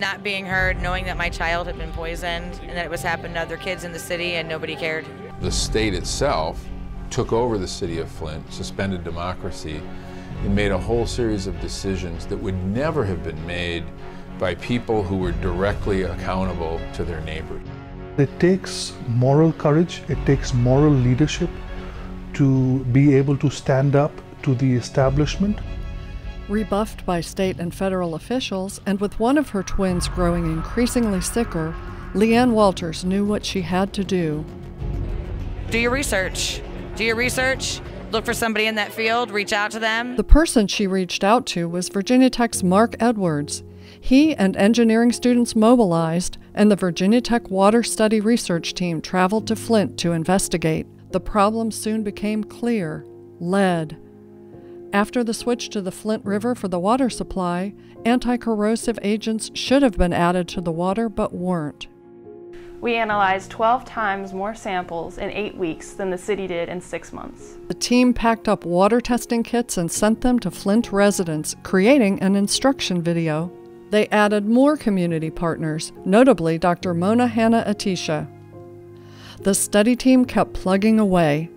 Not being heard, knowing that my child had been poisoned and that it was happening to other kids in the city and nobody cared. The state itself took over the city of Flint, suspended democracy, and made a whole series of decisions that would never have been made by people who were directly accountable to their neighbors. It takes moral courage, it takes moral leadership to be able to stand up to the establishment. Rebuffed by state and federal officials, and with one of her twins growing increasingly sicker, Leanne Walters knew what she had to do. Do your research. Do your research. Look for somebody in that field, reach out to them. The person she reached out to was Virginia Tech's Marc Edwards. He and engineering students mobilized, and the Virginia Tech Water Study Research Team traveled to Flint to investigate. The problem soon became clear: lead. After the switch to the Flint River for the water supply, anti-corrosive agents should have been added to the water but weren't. We analyzed 12 times more samples in 8 weeks than the city did in 6 months. The team packed up water testing kits and sent them to Flint residents, creating an instruction video. They added more community partners, notably Dr. Mona Hanna-Attisha. The study team kept plugging away.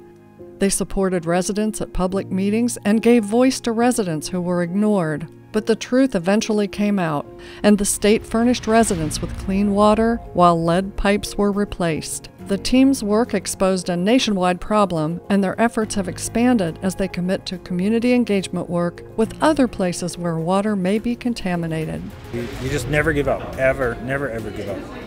They supported residents at public meetings and gave voice to residents who were ignored. But the truth eventually came out, and the state furnished residents with clean water while lead pipes were replaced. The team's work exposed a nationwide problem, and their efforts have expanded as they commit to community engagement work with other places where water may be contaminated. You just never give up, ever, never, ever give up.